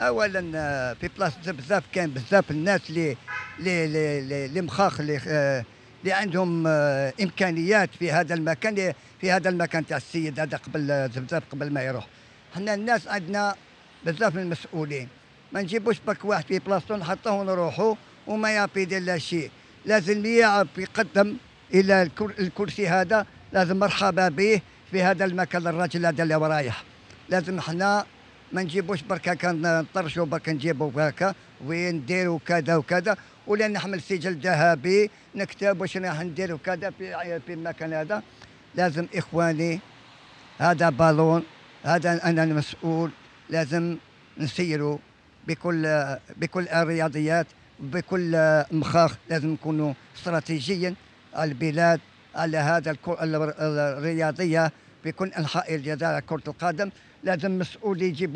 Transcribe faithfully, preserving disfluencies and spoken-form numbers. اولا في بلاصتنا بزاف كاين بزاف الناس اللي اللي اللي مخاخ اللي اللي عندهم امكانيات في هذا المكان في هذا المكان تاع السيد هذا قبل زبزاب قبل ما يروح. حنا الناس عندنا بزاف من المسؤولين، ما نجيبوش برك واحد في بلاصتو نحطوه ونروحوا وما يعرف يدير لا شيء. لازم يعرف يقدم الى الكرسي هذا، لازم مرحبا به في هذا المكان الراجل هذا اللي رايح. لازم حنا ما نجيبوش برك هكا نطرشوا برك نجيبوا هكا ونديروا كذا وكذا ولا نحمل سجل ذهبي نكتب واش راح ندير وكذا في في المكان هذا. لازم اخواني هذا بالون، هذا انا المسؤول، لازم نسيروا بكل بكل الرياضيات بكل مخاخ. لازم نكونوا استراتيجيا على البلاد على هذا الرياضيه بكل انحاء الجزائر كرة القدم. لازم مسؤول يجيبوا